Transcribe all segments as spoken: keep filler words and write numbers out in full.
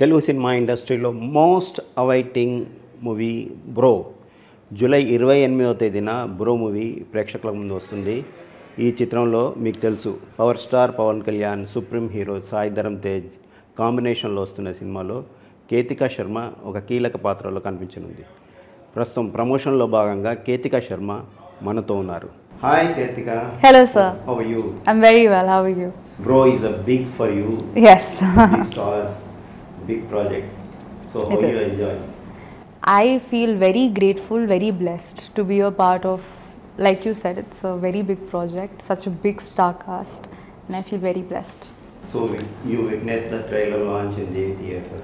Telugu cinema ఇండస్ట్రీలో most awaiting movie bro. July ఇరవై ఎనిమిదవ తేదీన బ్రో మూవీ ప్రేక్షకుల ముందు వస్తుంది. ఈ చిత్రంలో మీకు తెలుసు power star Pawan Kalyan, supreme hero Sai Dharam Tej కాంబినేషన్లో వస్తున్న సినిమాలో కేతికా శర్మ ఒక కీలక పాత్రలో కనిపించనుంది. ప్రస్తుతం ప్రమోషన్లో భాగంగా కేతికా శర్మ మనతో ఉన్నారు. Hi Ketika. Hello sir. How are you? I'm very well. How are you? Bro is a big for you. Yes. Big stars, big project. So how you enjoy? I feel very grateful, very blessed to be a part of, like you said, it's a very big project, such a big star cast, and I feel very blessed. So you witnessed the trailer launch in the theater.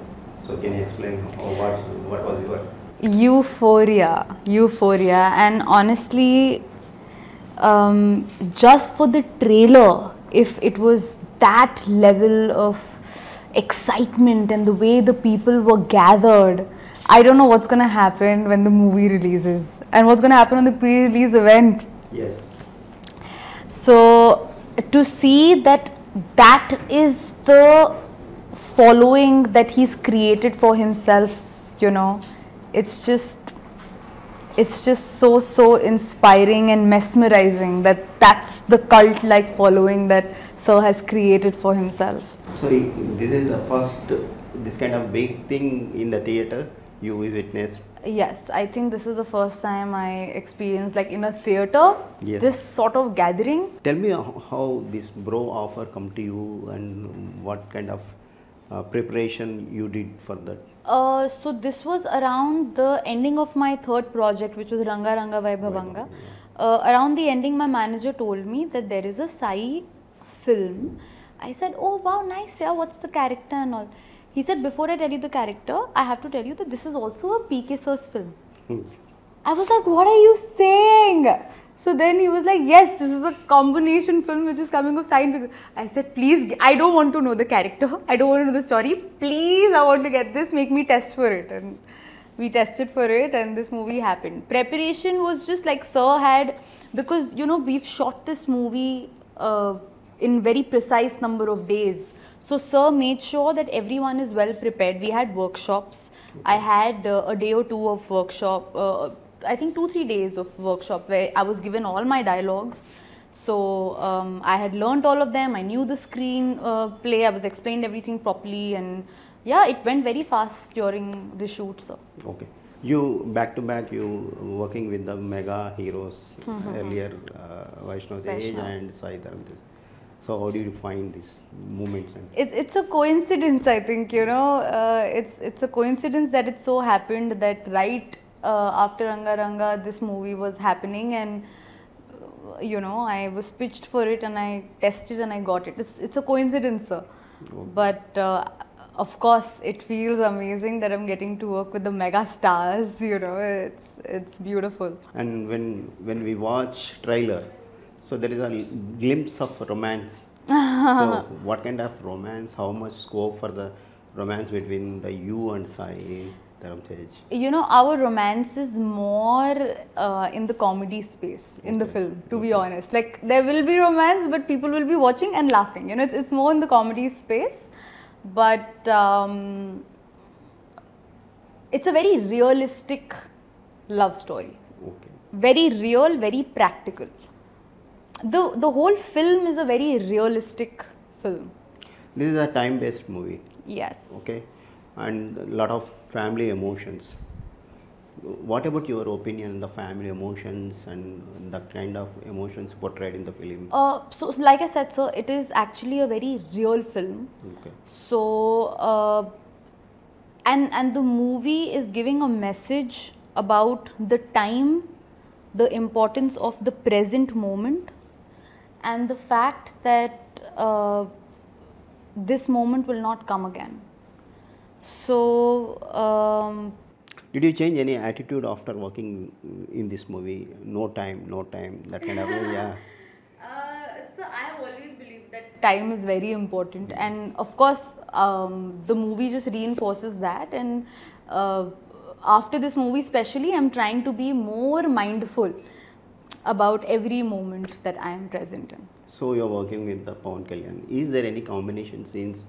So can you explain what what was your euphoria, euphoria, and honestly, um, just for the trailer, if it was that level of excitement and the way the people were gathered, I don't know what's going to happen when the movie releases and what's going to happen on the pre-release event. Yes. So to see that that is the following that he's created for himself, you know, it's just, it's just so, so inspiring and mesmerizing that that's the cult-like following that Sir has created for himself. So this is the first, this kind of big thing in the theatre you witnessed? Yes, I think this is the first time I experienced, like, in a theatre, yes, this sort of gathering. Tell me how this Bro offer come to you and what kind of Uh, preparation you did for that? Uh, so this was around the ending of my third project, which was Ranga Ranga Vaibhavanga. Uh, around the ending, my manager told me that there is a Sai film. I said, oh wow, nice, yeah, what's the character and all. He said, before I tell you the character, I have to tell you that this is also a P K Sir's film. Hmm. I was like, what are you saying? So then he was like, yes, this is a combination film which is coming of science fiction. I said, please, I don't want to know the character. I don't want to know the story. Please, I want to get this. Make me test for it. And we tested for it and this movie happened. Preparation was just like Sir had, because, you know, we've shot this movie uh, in very precise number of days. So Sir made sure that everyone is well prepared. We had workshops. I had uh, a day or two of workshop. Uh, I think two, three days of workshop where I was given all my dialogues. So um, I had learnt all of them. I knew the screen uh, play. I was explained everything properly, and yeah, it went very fast during the shoot, sir. Okay. You back to back, you working with the mega heroes mm-hmm. earlier, uh, Vaishnav Tej and Sai Dharam Tej. So how do you find this moment? It, it's a coincidence, I think, you know. Uh, it's, it's a coincidence that it so happened that right Uh, after Ranga Ranga, this movie was happening, and uh, you know, I was pitched for it and I tested and I got it. It's, it's a coincidence, sir. Okay. But uh, of course, it feels amazing that I'm getting to work with the mega stars. You know, it's it's beautiful. And when when we watch trailer, so there is a glimpse of romance. So what kind of romance? How much scope for the romance between the you and Sai? You know, our romance is more uh, in the comedy space, okay, in the film, to okay. be honest. Like, there will be romance, but people will be watching and laughing. You know, it's, it's more in the comedy space, but um, it's a very realistic love story. Okay. Very real, very practical. The, the whole film is a very realistic film. This is a time-based movie. Yes. Okay. And a lot of family emotions. What about your opinion on the family emotions and the kind of emotions portrayed in the film? Uh, so, like I said, sir, it is actually a very real film. Okay. So, uh, and, and the movie is giving a message about the time, the importance of the present moment, and the fact that uh, this moment will not come again. So, um, did you change any attitude after working in this movie? No time, no time, that kind of thing, yeah. Uh, so, I have always believed that time is very important, and of course, um, the movie just reinforces that. And uh, after this movie especially, I am trying to be more mindful about every moment that I am present in. So, you are working with the Pawan Kalyan. Is there any combination scenes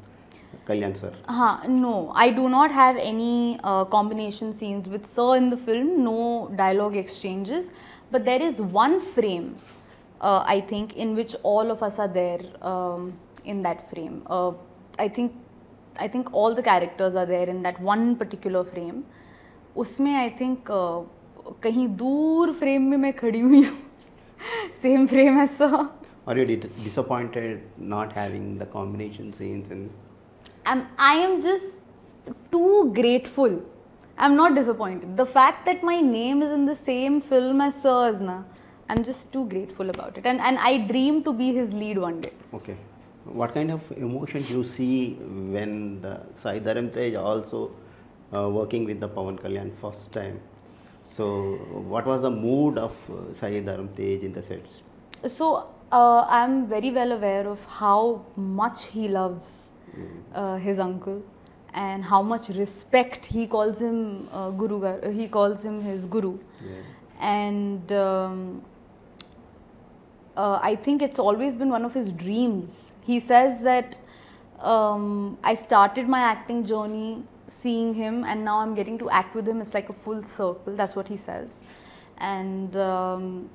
Kalyan sir? Haan, no, I do not have any uh, combination scenes with sir in the film, no dialogue exchanges, but there is one frame, uh, I think, in which all of us are there um, in that frame. Uh, I think I think all the characters are there in that one particular frame. Usme I think uh, kahin door frame mein main khadi hui hu. Same frame as sir. Are you disappointed not having the combination scenes? And I'm, I am just too grateful. I'm not disappointed. The fact that my name is in the same film as sir's, na, I'm just too grateful about it. And, and I dream to be his lead one day. Okay. What kind of emotion do you see when the Sai Dharam Tej also uh, working with the Pawan Kalyan first time? So, what was the mood of uh, Sai Dharam Tej in the sets? So, uh, I am very well aware of how much he loves mm. uh, his uncle and how much respect he calls him uh, Guru. Uh, he calls him his Guru, yeah. and um, uh, I think it's always been one of his dreams. He says that um, I started my acting journey seeing him, and now I'm getting to act with him. It's like a full circle. That's what he says, and um,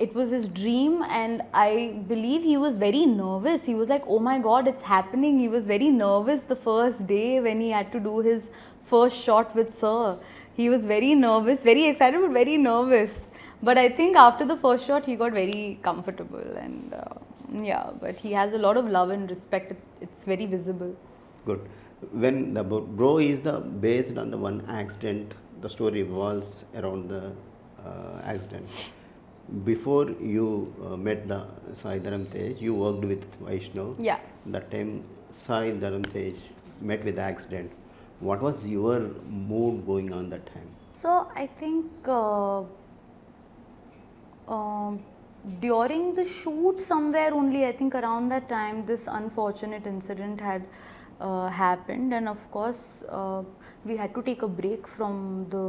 it was his dream. And I believe he was very nervous. He was like, "Oh my God, it's happening." He was very nervous the first day when he had to do his first shot with sir. He was very nervous, very excited, but very nervous. But I think after the first shot, he got very comfortable, and uh, yeah. But he has a lot of love and respect. It's very visible. Good. When the Bro is the based on the one accident, the story revolves around the uh, accident. Before you uh, met the Sai Dharam Tej, you worked with Vaishnav. Yeah. That time Sai Dharam Tej met with the accident. What was your mood going on that time? So I think uh, uh, during the shoot somewhere only, I think around that time, this unfortunate incident had Uh, happened, and of course uh, we had to take a break from the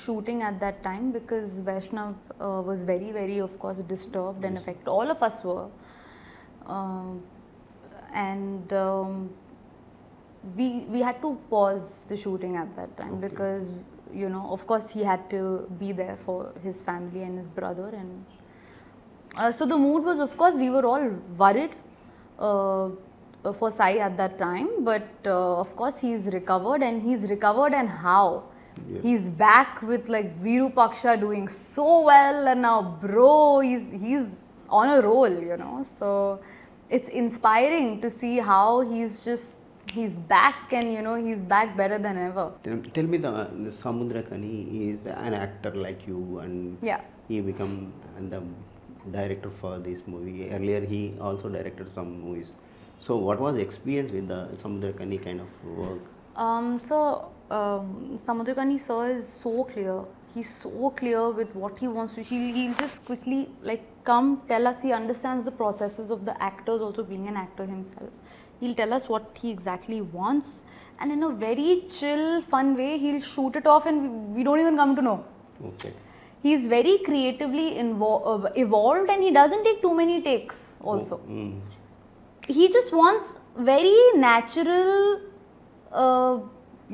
shooting at that time because Vaishnav uh, was very very of course disturbed and affected. All of us were uh, and um, we we had to pause the shooting at that time, okay. because you know of course he had to be there for his family and his brother, and uh, so the mood was, of course, we were all worried uh, for Sai at that time, but uh, of course he's recovered, and he's recovered and how? Yep. He's back with like Virupaksha doing so well, and now Bro, he's, he's on a roll, you know. So it's inspiring to see how he's just, he's back, and you know, he's back better than ever. Tell, tell me, the, the Samudrakani is an actor like you, and yeah. he become the director for this movie. Earlier he also directed some movies. So, what was the experience with the Samudrakani kind of work? Um, so, um, Samudrakani sir is so clear. He's so clear with what he wants to. He, he'll just quickly like come tell us. He understands the processes of the actors, also being an actor himself. He'll tell us what he exactly wants, and in a very chill, fun way, he'll shoot it off, and we don't even come to know. Okay. He's very creatively invo- evolved, and he doesn't take too many takes also. Oh, mm. He just wants very natural, uh,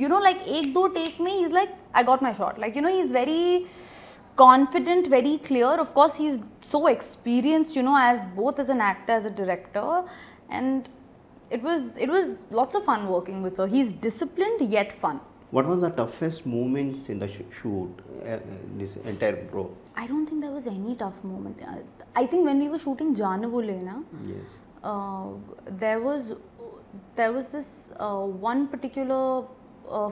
you know, like ek do take me, he's like, I got my shot. Like, you know, he's very confident, very clear. Of course, he's so experienced, you know, as both as an actor, as a director. And it was, it was lots of fun working with him. So he's disciplined yet fun. What was the toughest moments in the sh shoot, uh, this entire Bro? I don't think there was any tough moment. I think when we were shooting Jaanavule Na, yes. Uh, there was there was this uh, one particular uh,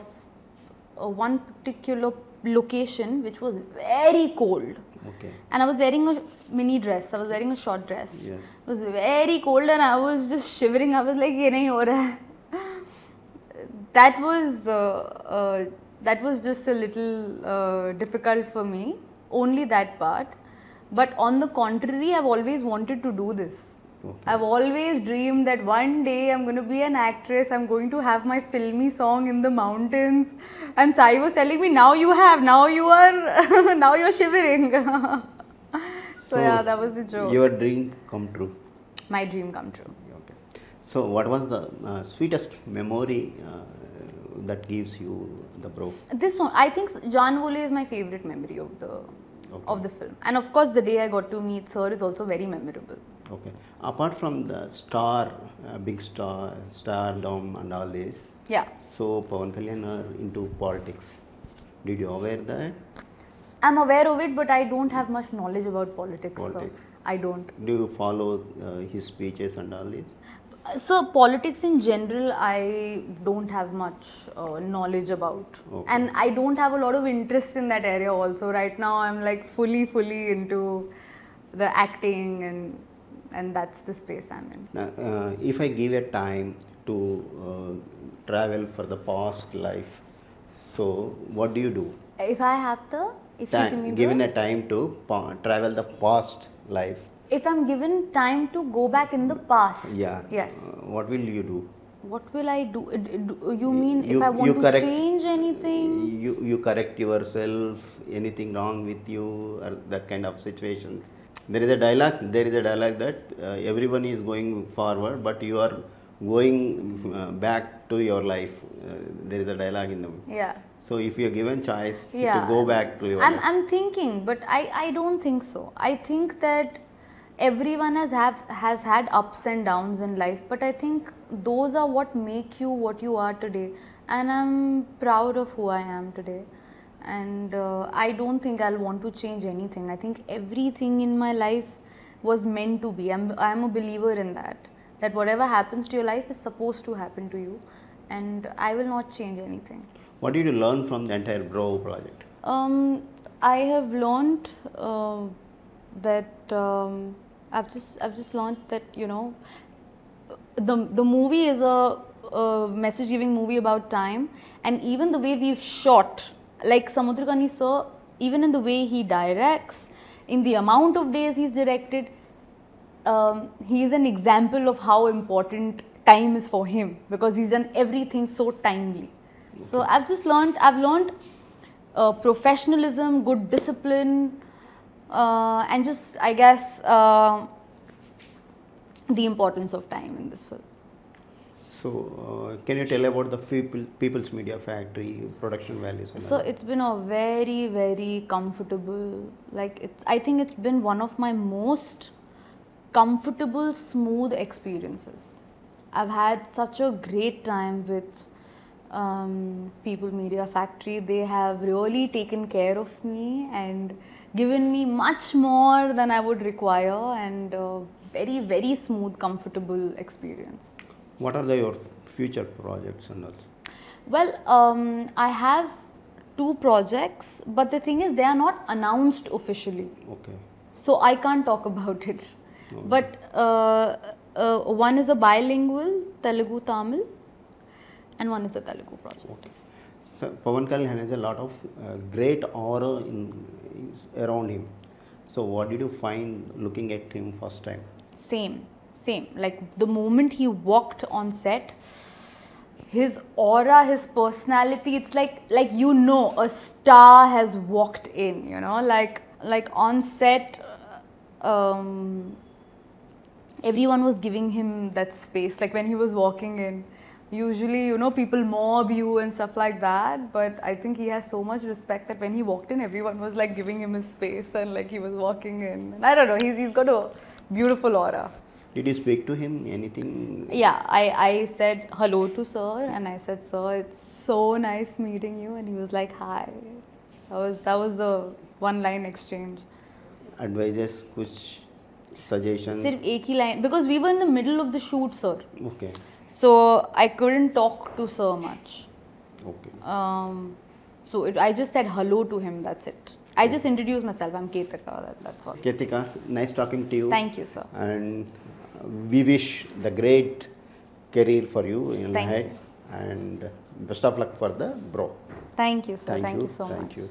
uh, one particular location which was very cold, okay. and I was wearing a mini dress, I was wearing a short dress, yes. It was very cold and I was just shivering, I was like, "Ye nahi ho raha." That was uh, uh, that was just a little uh, difficult for me, only that part, but on the contrary, I've always wanted to do this. Okay. I've always dreamed that one day I'm going to be an actress, I'm going to have my filmy song in the mountains, and Sai was telling me, now you have, now you are, now you're shivering. so, so yeah, that was the joke. Your dream come true. My dream come true. Okay. So what was the uh, sweetest memory uh, that gives you the Bro? This one, I think Jaanavule is my favorite memory of the okay. of the film, and of course the day I got to meet sir is also very memorable. Okay. Apart from the star, uh, big star, stardom and all this. Yeah. So Pawan Kalyan are into politics. Did you aware that? I'm aware of it, but I don't have much knowledge about politics. Politics. So I don't. Do you follow uh, his speeches and all this? So politics in general, I don't have much uh, knowledge about, okay. and I don't have a lot of interest in that area also. Right now, I'm like fully, fully into the acting, and and that's the space I'm in. Now, uh, if I give a time to uh, travel for the past life, so what do you do? If I have the, if time, you give me given the, a time to pa travel the past life. If I'm given time to go back in the past, yeah. yes. Uh, what will you do? What will I do? You mean you, if I want to correct, change anything? You, you correct yourself, anything wrong with you or that kind of situations. There is a dialogue, there is a dialogue that uh, everyone is going forward but you are going uh, back to your life. Uh, there is a dialogue in the movie. Yeah. So if you are given choice yeah. to go back to your I'm, life. I'm thinking, but I, I don't think so. I think that everyone has have has had ups and downs in life, but I think those are what make you what you are today, and I'm proud of who I am today, and uh, I don't think I'll want to change anything. I think everything in my life was meant to be. I'm, I'm a believer in that, that whatever happens to your life is supposed to happen to you, and I will not change anything. What did you learn from the entire Bro project? Um, I have learned uh, that um, I've just I've just learned that you know the the movie is a, a message giving movie about time, and even the way we've shot, like Samudrakani sir, even in the way he directs, in the amount of days he's directed, um, he is an example of how important time is for him, because he's done everything so timely. Okay. So I've just learned I've learned uh, professionalism, good discipline. Uh, and just I guess uh, the importance of time in this film. So, uh, can you tell about the people, People's Media Factory, production values? So, other? It's been a very, very comfortable, like it's, I think it's been one of my most comfortable, smooth experiences. I've had such a great time with um, People's Media Factory. They have really taken care of me and given me much more than I would require, and uh, very, very smooth, comfortable experience. What are the, your future projects and all? Well, um, I have two projects, but the thing is they are not announced officially. Okay. So I can't talk about it. Okay. But uh, uh, one is a bilingual Telugu-Tamil and one is a Telugu project. Okay. So Pawan Kalyan has a lot of uh, great aura in around him. So what did you find looking at him first time? Same, same. Like the moment he walked on set, his aura, his personality, it's like, like you know, a star has walked in, you know, like, like on set, um, everyone was giving him that space. Like when he was walking in, usually, you know, people mob you and stuff like that, but I think he has so much respect that when he walked in, everyone was like giving him his space and like he was walking in. And I don't know, he's, he's got a beautiful aura. Did you speak to him, anything? Yeah, I, I said hello to sir and I said, sir, it's so nice meeting you, and he was like, hi. That was, that was the one line exchange. Advices, kuch suggestions? Sirf ek hi line, because we were in the middle of the shoot, sir. Okay. So I couldn't talk to sir much. Okay. Um, so it, I just said hello to him. That's it. I okay. just introduced myself. I'm Ketika. That, that's all. Ketika, nice talking to you. Thank you, sir. And we wish the great career for you in Thank ahead. You. And best of luck for the Bro. Thank you, sir. Thank, Thank you. you so Thank much. You.